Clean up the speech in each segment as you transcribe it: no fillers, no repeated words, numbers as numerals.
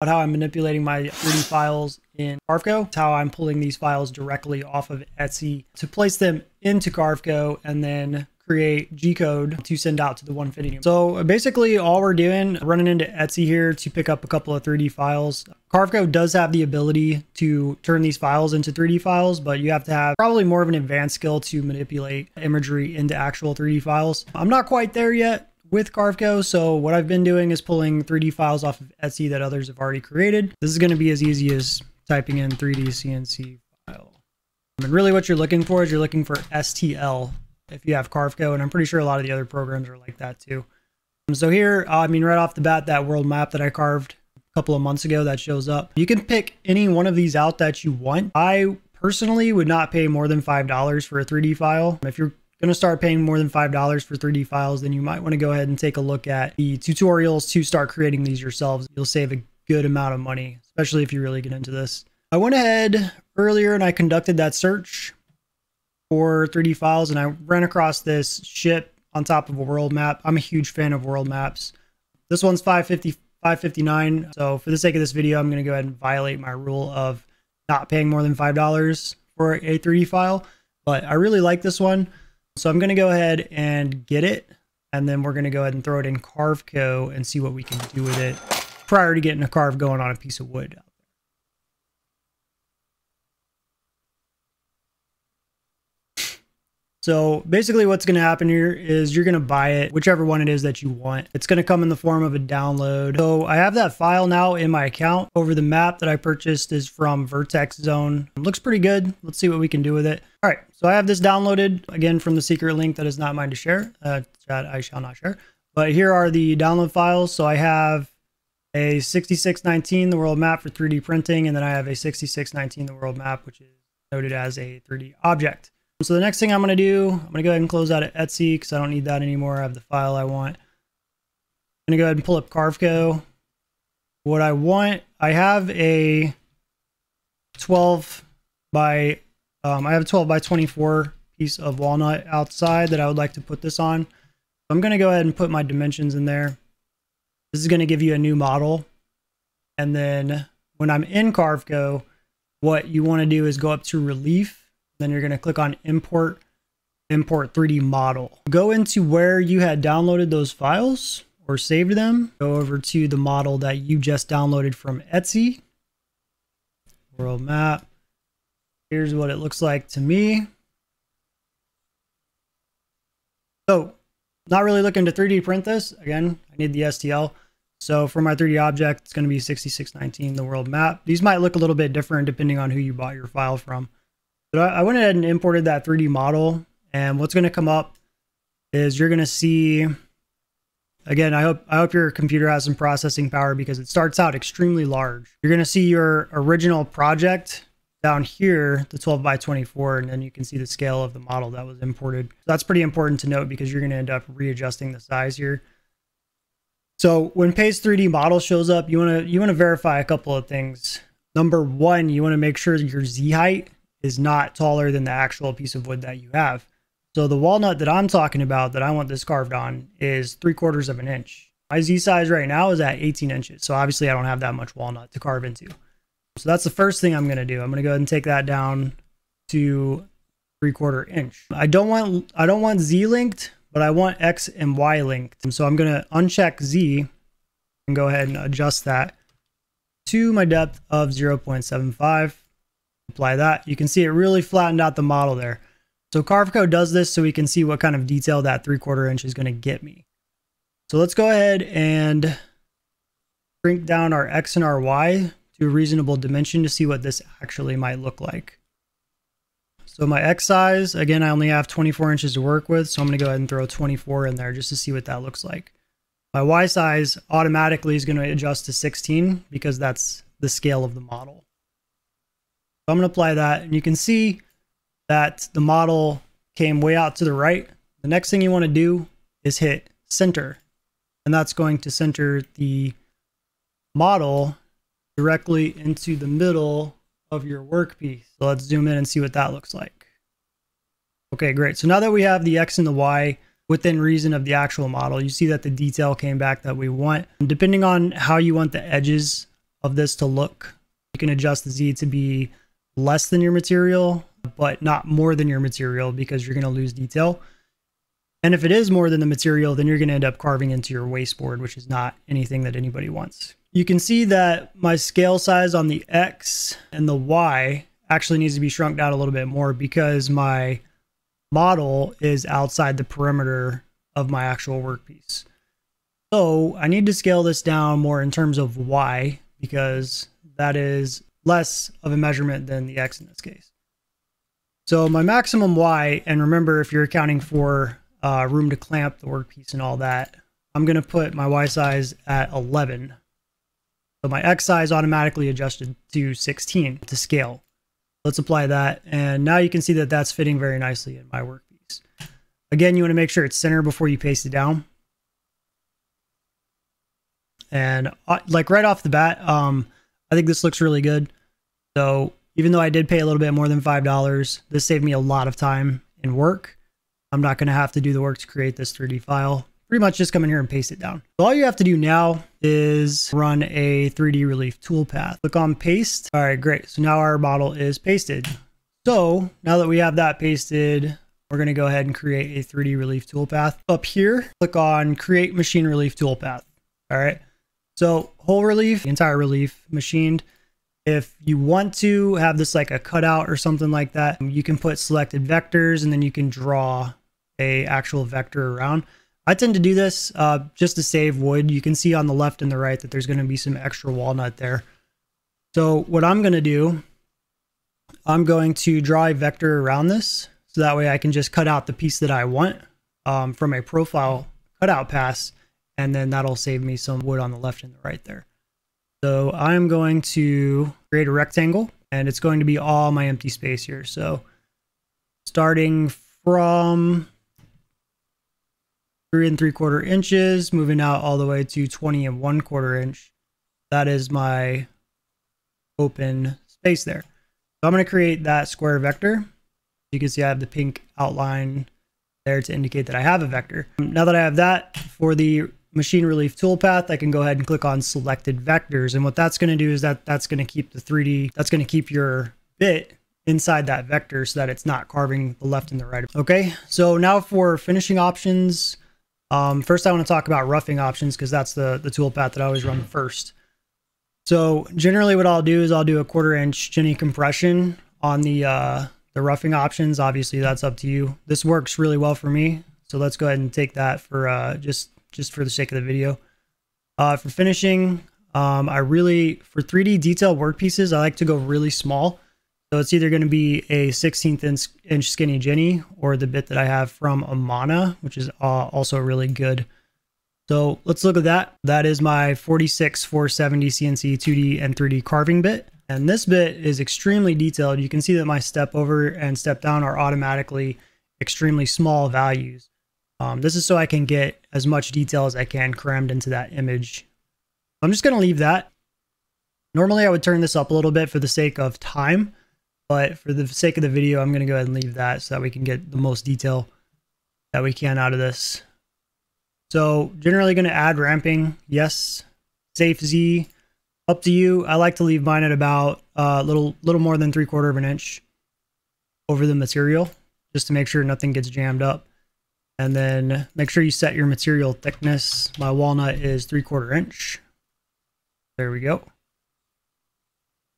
about how I'm manipulating my 3D files in Carveco. It's how I'm pulling these files directly off of Etsy to place them into Carveco and then create G-code to send out to the Onefinity. So basically all we're doing, running into Etsy here to pick up a couple of 3D files. Carveco does have the ability to turn these files into 3D files, but you have to have probably more of an advanced skill to manipulate imagery into actual 3D files. I'm not quite there yet with Carveco, so what I've been doing is pulling 3D files off of Etsy that others have already created. This is going to be as easy as typing in 3D CNC file. And really what you're looking for is you're looking for STL if you have Carveco, and I'm pretty sure a lot of the other programs are like that too. So here, I mean, right off the bat, that world map that I carved a couple of months ago, that shows up. You can pick any one of these out that you want. I personally would not pay more than $5 for a 3D file. If you're going to start paying more than $5 for 3D files, then you might want to go ahead and take a look at the tutorials to start creating these yourselves. You'll save a good amount of money, especially if you really get into this. I went ahead earlier and I conducted that search for 3D files, and I ran across this ship on top of a world map. I'm a huge fan of world maps. This one's 559. So for the sake of this video, I'm going to go ahead and violate my rule of not paying more than $5 for a 3D file, but I really like this one. So I'm going to go ahead and get it, and then we're going to go ahead and throw it in Carveco and see what we can do with it prior to getting a carve going on a piece of wood. So basically what's going to happen here is you're going to buy it, whichever one it is that you want. It's going to come in the form of a download. So I have that file now in my account. Over the map that I purchased is from Vertex Zone. It looks pretty good. Let's see what we can do with it. All right. So I have this downloaded again from the secret link that is not mine to share, that I shall not share. But here are the download files. So I have a 6619, the world map for 3D printing. And then I have a 6619, the world map, which is noted as a 3D object. So the next thing I'm going to do, I'm going to go ahead and close out of Etsy because I don't need that anymore. I have the file I want. I'm going to go ahead and pull up Carveco. What I want, I have a 12 by 24 piece of walnut outside that I would like to put this on. I'm going to go ahead and put my dimensions in there. This is going to give you a new model. And then when I'm in Carveco, what you want to do is go up to relief. Then you're going to click on import 3D model. Go into where you had downloaded those files or saved them. Go over to the model that you just downloaded from Etsy. World map. Here's what it looks like to me. So not really looking to 3D print this. Again, I need the STL. So for my 3D object, it's going to be 6619, the world map. These might look a little bit different depending on who you bought your file from. So I went ahead and imported that 3D model, and what's going to come up is you're going to see, again, I hope your computer has some processing power because it starts out extremely large. You're going to see your original project down here, the 12 by 24, and then you can see the scale of the model that was imported. So that's pretty important to note because you're going to end up readjusting the size here. So when Paste 3D model shows up, you want to verify a couple of things. Number one, you want to make sure that your Z height is not taller than the actual piece of wood that you have. So the walnut that I'm talking about that I want this carved on is 3/4 of an inch. My Z size right now is at 18 inches. So obviously I don't have that much walnut to carve into. So that's the first thing I'm going to do. I'm going to go ahead and take that down to 3/4 inch. I don't want Z linked, but I want X and Y linked. And so I'm going to uncheck Z and go ahead and adjust that to my depth of 0.75. Apply that. You can see it really flattened out the model there. So Carveco does this so we can see what kind of detail that 3/4 inch is going to get me. So let's go ahead and shrink down our X and our Y to a reasonable dimension to see what this actually might look like. So my X size, again, I only have 24 inches to work with. So I'm going to go ahead and throw 24 in there just to see what that looks like. My Y size automatically is going to adjust to 16 because that's the scale of the model. I'm going to apply that, and you can see that the model came way out to the right. The next thing you want to do is hit center, and that's going to center the model directly into the middle of your workpiece. So let's zoom in and see what that looks like. Okay, great. So now that we have the X and the Y within reason of the actual model, you see that the detail came back that we want. And depending on how you want the edges of this to look. You can adjust the Z to be less than your material, but not more than your material, because you're going to lose detail. And if it is more than the material, then you're going to end up carving into your wasteboard, which is not anything that anybody wants. You can see that my scale size on the X and the Y actually needs to be shrunk down a little bit more, because my model is outside the perimeter of my actual workpiece. So I need to scale this down more in terms of Y, because that is less of a measurement than the X in this case. So my maximum Y, and remember, if you're accounting for room to clamp the workpiece and all that, I'm going to put my Y size at 11. So my X size automatically adjusted to 16 to scale. Let's apply that. And now you can see that that's fitting very nicely in my workpiece. Again, you want to make sure it's center before you paste it down. And like right off the bat, I think this looks really good. So even though I did pay a little bit more than $5, this saved me a lot of time and work. I'm not going to have to do the work to create this 3D file. Pretty much just come in here and paste it down. So all you have to do now is run a 3D relief toolpath. Click on paste. All right, great. So now our model is pasted. So now that we have that pasted, we're going to go ahead and create a 3D relief toolpath. Up here, click on create machine relief toolpath. All right. So whole relief, the entire relief machined. If you want to have this like a cutout or something like that, you can put selected vectors and then you can draw a actual vector around. I tend to do this just to save wood. You can see on the left and the right that there's going to be some extra walnut there. So what I'm going to do, I'm going to draw a vector around this, so that way I can just cut out the piece that I want from a profile cutout pass, and then that'll save me some wood on the left and the right there. So I'm going to create a rectangle, and it's going to be all my empty space here. So starting from 3 3/4 inches, moving out all the way to 20 1/4 inch. That is my open space there. So I'm going to create that square vector. You can see I have the pink outline there to indicate that I have a vector. Now that I have that for the machine relief toolpath, I can go ahead and click on selected vectors. And what that's going to do is that's going to keep the 3D, that's going to keep your bit inside that vector so that it's not carving the left and the right. Okay, so now for finishing options. First, I want to talk about roughing options, because that's the toolpath that I always run first. So generally what I'll do is I'll do a 1/4 inch Jenny compression on the roughing options. Obviously, that's up to you. This works really well for me. So let's go ahead and take that for just for the sake of the video. For finishing, for 3D detail workpieces, I like to go really small. So it's either going to be a 1/16 inch skinny Jenny or the bit that I have from Amana, which is also really good. So let's look at that. That is my 46470 CNC 2D and 3D carving bit. And this bit is extremely detailed. You can see that my step over and step down are automatically extremely small values. This is so I can get as much detail as I can crammed into that image. I'm just going to leave that. Normally I would turn this up a little bit for the sake of time, but for the sake of the video, I'm going to go ahead and leave that so that we can get the most detail that we can out of this. So generally going to add ramping. Yes. Safe Z, up to you. I like to leave mine at about a little more than 3/4 inch over the material, just to make sure nothing gets jammed up. And then make sure you set your material thickness. My walnut is 3/4 inch. There we go.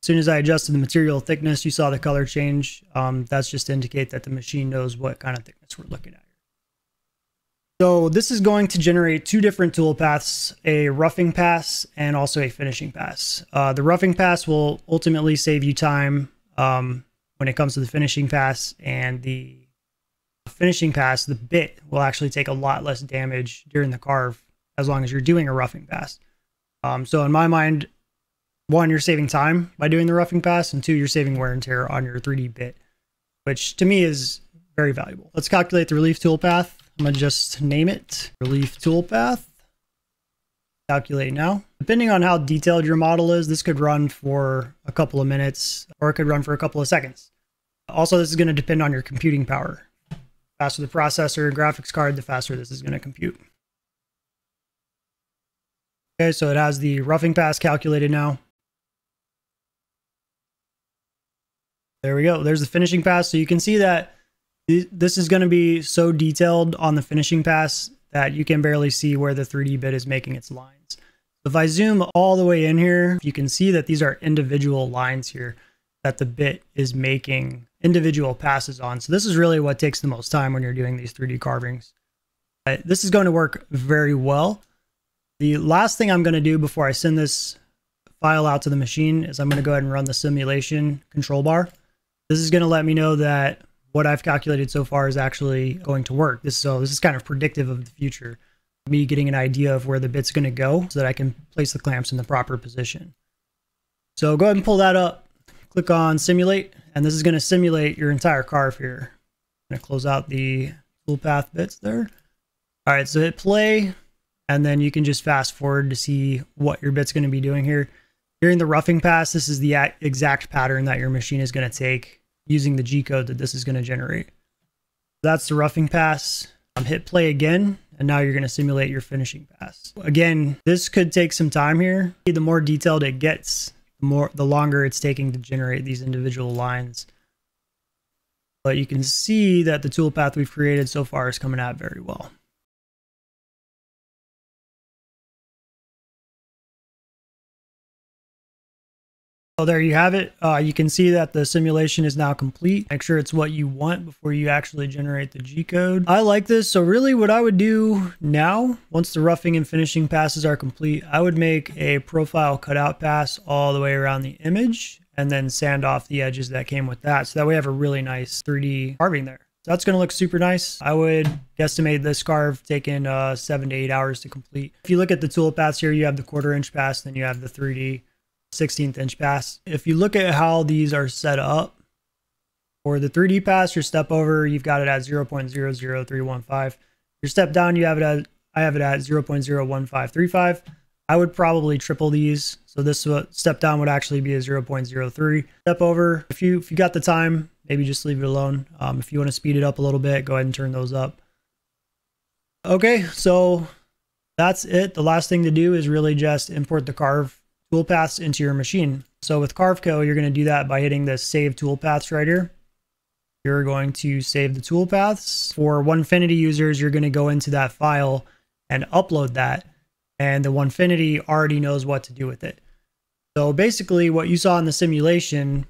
As soon as I adjusted the material thickness, you saw the color change. That's just to indicate that the machine knows what kind of thickness we're looking at. So this is going to generate two different tool paths, a roughing pass and also a finishing pass. The roughing pass will ultimately save you time when it comes to the finishing pass, and the finishing pass, the bit, will actually take a lot less damage during the carve as long as you're doing a roughing pass. So in my mind, 1, you're saving time by doing the roughing pass, and 2, you're saving wear and tear on your 3D bit, which to me is very valuable. Let's calculate the relief toolpath. I'm going to just name it relief toolpath. Calculate now. Depending on how detailed your model is, this could run for a couple of minutes, or it could run for a couple of seconds. Also, this is going to depend on your computing power. The faster the processor and graphics card, the faster this is going to compute. Okay, so it has the roughing pass calculated now. There we go. There's the finishing pass. So you can see that this is going to be so detailed on the finishing pass that you can barely see where the 3D bit is making its lines. If I zoom all the way in here, you can see that these are individual lines here that the bit is making individual passes on. So this is really what takes the most time when you're doing these 3D carvings. This is going to work very well. The last thing I'm going to do before I send this file out to the machine is I'm going to go ahead and run the simulation control bar. This is going to let me know that what I've calculated so far is actually going to work. So this is kind of predictive of the future. Me getting an idea of where the bit's going to go so that I can place the clamps in the proper position. So go ahead and pull that up. Click on simulate, and this is going to simulate your entire carve here. I'm going to close out the toolpath bits there. All right, so hit play, and then you can just fast forward to see what your bit's going to be doing here. During the roughing pass, this is the exact pattern that your machine is going to take using the G-code that this is going to generate. That's the roughing pass. Hit play again, and now you're going to simulate your finishing pass. Again, this could take some time here. The more detailed it gets, the longer it's taking to generate these individual lines. But you can see that the toolpath we've created so far is coming out very well. So there you have it. You can see that the simulation is now complete. Make sure it's what you want before you actually generate the G-code. I like this. So really what I would do now, once the roughing and finishing passes are complete, I would make a profile cutout pass all the way around the image and then sand off the edges that came with that. So that we have a really nice 3D carving there. So that's going to look super nice. I would guesstimate this carve taking 7 to 8 hours to complete. If you look at the tool paths here, you have the 1/4" pass, then you have the 3D 16th inch pass. If you look at how these are set up, for the 3D pass, your step over, you've got it at 0.00315. Your step down, you have it at, I have it at 0.01535. I would probably triple these. So this step down would actually be a 0.03. Step over, if you got the time, maybe just leave it alone. If you want to speed it up a little bit, go ahead and turn those up. Okay, so that's it. The last thing to do is really just import the carve toolpaths into your machine. So with Carveco, you're going to do that by hitting the save toolpaths right here. You're going to save the toolpaths. For Onefinity users, you're going to go into that file and upload that. And the Onefinity already knows what to do with it. So basically what you saw in the simulation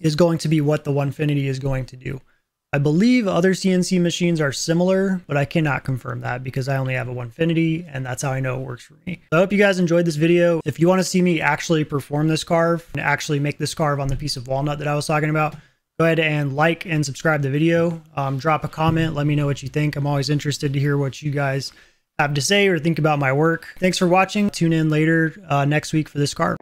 is going to be what the Onefinity is going to do. I believe other CNC machines are similar, but I cannot confirm that because I only have a Onefinity, and that's how I know it works for me. So I hope you guys enjoyed this video. If you want to see me actually perform this carve and actually make this carve on the piece of walnut that I was talking about, go ahead and like and subscribe the video. Drop a comment. Let me know what you think. I'm always interested to hear what you guys have to say or think about my work. Thanks for watching. Tune in later next week for this carve.